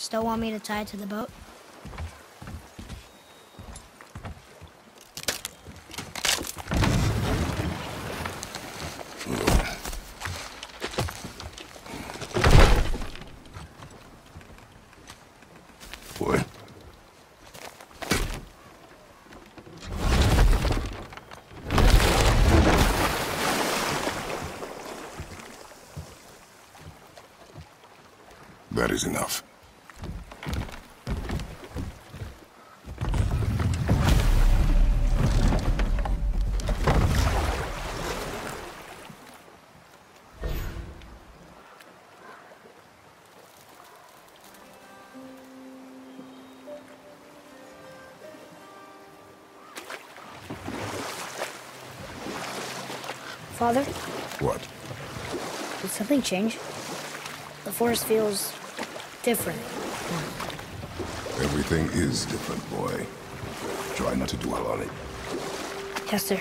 Still want me to tie it to the boat? That is enough. Father? What? Did something change? The forest feels... different. Everything is different, boy. Try not to dwell on it. Yes, sir.